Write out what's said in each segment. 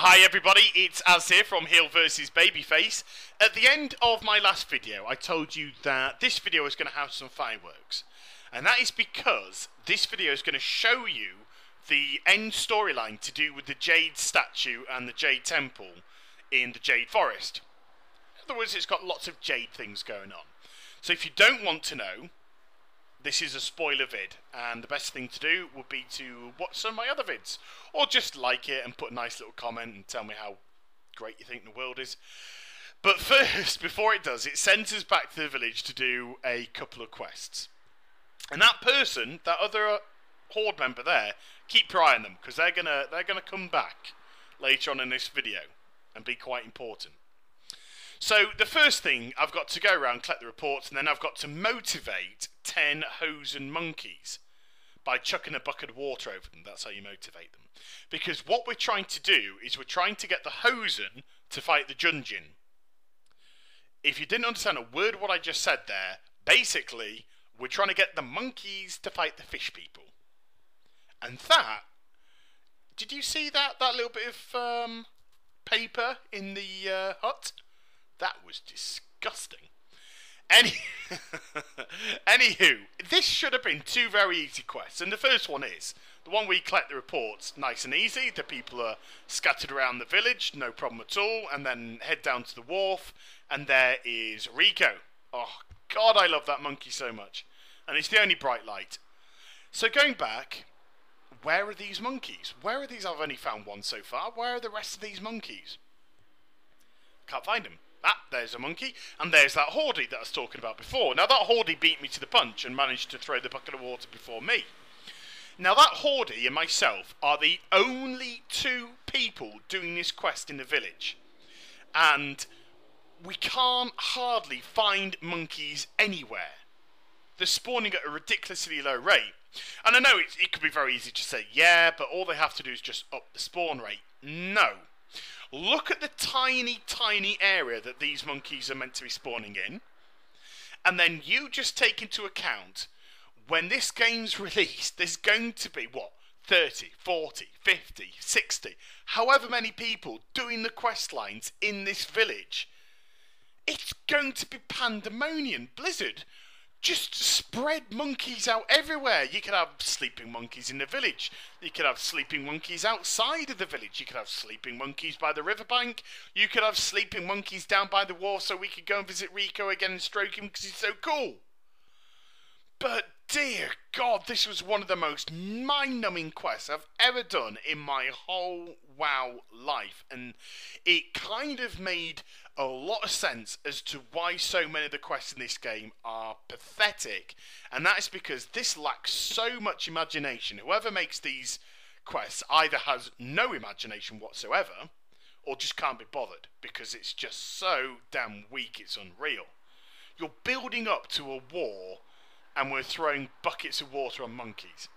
Hi everybody, it's Az here from Heel vs Babyface. At the end of my last video, I told you that this video is going to have some fireworks. And that is because this video is going to show you the end storyline to do with the Jade statue and the Jade temple in the Jade Forest. In other words, it's got lots of Jade things going on. So if you don't want to know, this is a spoiler vid, and the best thing to do would be to watch some of my other vids, or just like it and put a nice little comment and tell me how great you think the world is. But first, before it does, it sends us back to the village to do a couple of quests. And that person, that other Horde member there, keep your eye on them, because they're gonna come back later on in this video and be quite important. So the first thing, I've got to go around, collect the reports, and then I've got to motivate 10 Hozen monkeys by chucking a bucket of water over them. That's how you motivate them. Because what we're trying to do is we're trying to get the Hozen to fight the Junjin. If you didn't understand a word what I just said there, basically, we're trying to get the monkeys to fight the fish people. And that, did you see that little bit of paper in the hut? That was disgusting. Anywho, this should have been two very easy quests. And the first one is, the one where you collect the reports, nice and easy. The people are scattered around the village, no problem at all. And then head down to the wharf, and there is Rico. Oh, God, I love that monkey so much. And it's the only bright light. So going back, where are these monkeys? Where are these? I've only found one so far. Where are the rest of these monkeys? Can't find them. Ah, there's a monkey, and there's that Horde that I was talking about before. Now, that Horde beat me to the punch and managed to throw the bucket of water before me. Now, that Horde and myself are the only two people doing this quest in the village. And we can't hardly find monkeys anywhere. They're spawning at a ridiculously low rate. And I know it could be very easy to say, yeah, but all they have to do is just up the spawn rate. No. Look at the tiny, tiny area that these monkeys are meant to be spawning in. And then you just take into account, when this game's released, there's going to be, what, 30, 40, 50, 60, however many people doing the quest lines in this village. It's going to be pandemonium. Blizzard, just spread monkeys out everywhere. You could have sleeping monkeys in the village. You could have sleeping monkeys outside of the village. You could have sleeping monkeys by the riverbank. You could have sleeping monkeys down by the wharf so we could go and visit Rico again and stroke him because he's so cool. But dear God, this was one of the most mind-numbing quests I've ever done in my whole WoW life. And it kind of made a lot of sense as to why so many of the quests in this game are pathetic. And that is because this lacks so much imagination. Whoever makes these quests either has no imagination whatsoever or just can't be bothered because it's just so damn weak it's unreal. You're building up to a war, and we're throwing buckets of water on monkeys.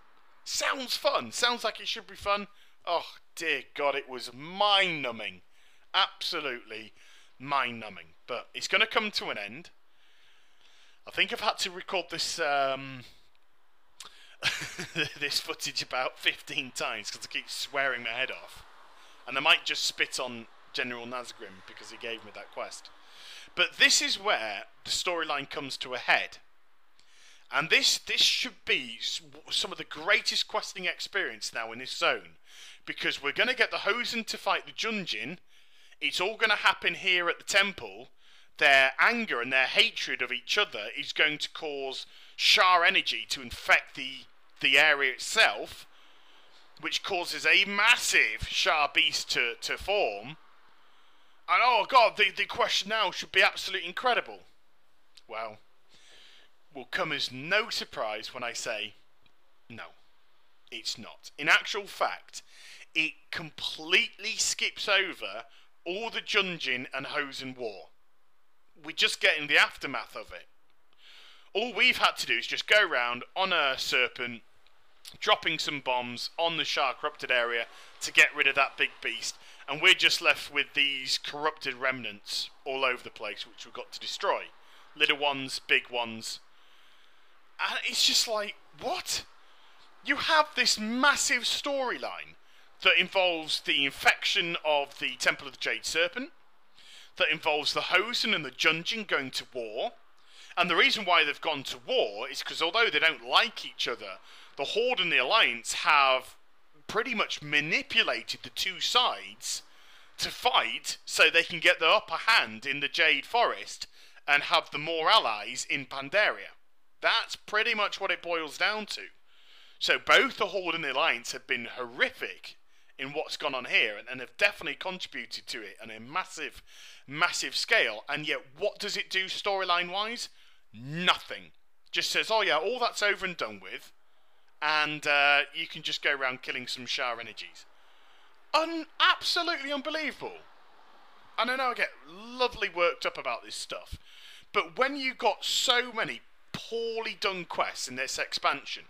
Sounds fun. Sounds like it should be fun. Oh, dear God, it was mind-numbing. Absolutely mind-numbing. But it's going to come to an end. I think I've had to record this this footage about 15 times because I keep swearing my head off. And I might just spit on General Nazgrim because he gave me that quest. But this is where the storyline comes to a head. And this should be some of the greatest questing experience now in this zone. Because we're going to get the Hozen to fight the Junjin. It's all going to happen here at the temple. Their anger and their hatred of each other is going to cause Sha energy to infect the area itself. Which causes a massive Sha beast to form. And oh God, the quest now should be absolutely incredible. Well, will come as no surprise when I say, no, it's not. In actual fact, it completely skips over all the Junjin and Hozen war. We're just getting the aftermath of it. All we've had to do is just go around on a serpent, dropping some bombs on the Sha corrupted area to get rid of that big beast, and we're just left with these corrupted remnants all over the place, which we've got to destroy. Little ones, big ones. And it's just like, what? You have this massive storyline that involves the infection of the Temple of the Jade Serpent, that involves the Hozen and the Junjin going to war. And the reason why they've gone to war is because although they don't like each other, the Horde and the Alliance have pretty much manipulated the two sides to fight so they can get the upper hand in the Jade Forest and have the more allies in Pandaria. That's pretty much what it boils down to. So both the Horde and the Alliance have been horrific in what's gone on here and have definitely contributed to it on a massive, massive scale. And yet what does it do storyline-wise? Nothing. Just says, oh yeah, all that's over and done with. And you can just go around killing some Sha energies. Absolutely unbelievable. And I know I get lovely worked up about this stuff. But when you got so many poorly done quests in this expansion,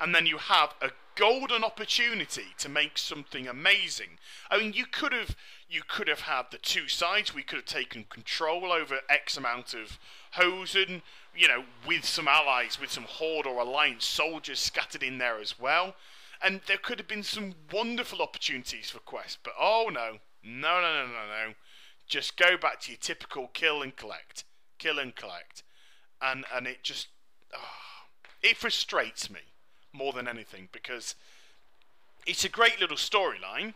and then you have a golden opportunity to make something amazing. I mean, you could have had the two sides. We could have taken control over X amount of Hosen, you know, with some allies, with some Horde or Alliance soldiers scattered in there as well. And there could have been some wonderful opportunities for quests. But oh no, no, no, no, no, no. Just go back to your typical kill and collect, and it just it frustrates me. More than anything, because it's a great little storyline,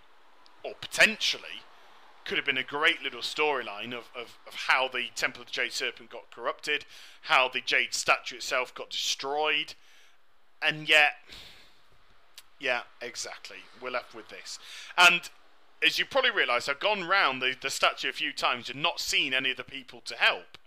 or potentially could have been a great little storyline of how the Temple of the Jade Serpent got corrupted, how the Jade statue itself got destroyed, and yet, yeah, exactly, we're left with this. And as you probably realise, I've gone round the statue a few times and not seen any of the people to help,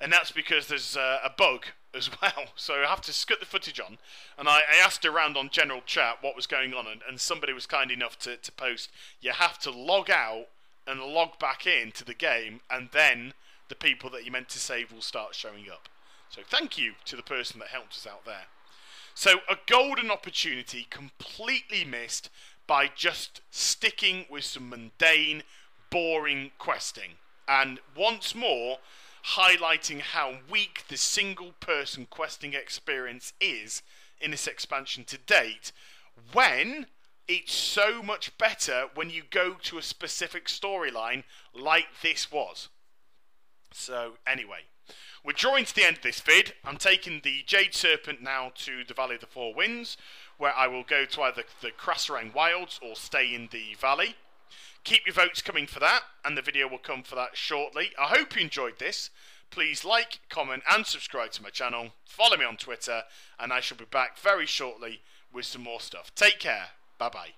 and that's because there's a bug as well, so I have to scut the footage on, and I asked around on general chat what was going on, and somebody was kind enough to post, you have to log out and log back in to the game, and then the people that you meant to save will start showing up. So thank you to the person that helped us out there. So a golden opportunity completely missed by just sticking with some mundane, boring questing, and once more highlighting how weak the single person questing experience is in this expansion to date, when it's so much better when you go to a specific storyline like this was. So anyway, we're drawing to the end of this vid. I'm taking the Jade Serpent now to the Valley of the Four Winds, where I will go to either the Krasarang Wilds or stay in the valley. Keep your votes coming for that, and the video will come for that shortly. I hope you enjoyed this. Please like, comment and subscribe to my channel. Follow me on Twitter, and I shall be back very shortly with some more stuff. Take care. Bye bye.